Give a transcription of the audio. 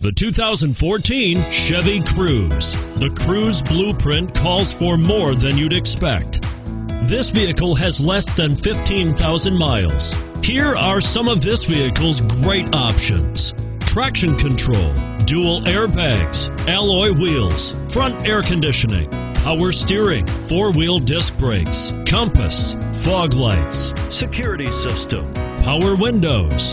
The 2014 Chevy Cruze. The Cruze blueprint calls for more than you'd expect. This vehicle has less than 15,000 miles. Here are some of this vehicle's great options: traction control, dual airbags, alloy wheels, front air conditioning, power steering, four-wheel disc brakes, compass, fog lights, security system, power windows.